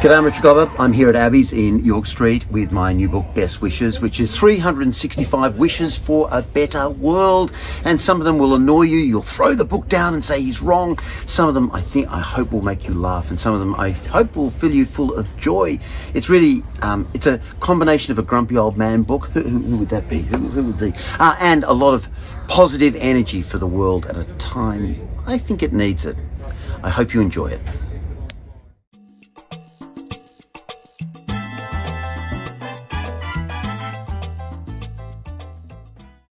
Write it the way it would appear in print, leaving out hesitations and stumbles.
G'day, I'm Richard Glover. I'm here at Abbey's in York Street with my new book, Best Wishes, which is 365 wishes for a better world. And some of them will annoy you. You'll throw the book down and say he's wrong. Some of them I hope will make you laugh. And some of them I hope will fill you full of joy. It's really, it's a combination of a grumpy old man book. Who would that be? Who would be? And a lot of positive energy for the world at a time I think it needs it. I hope you enjoy it.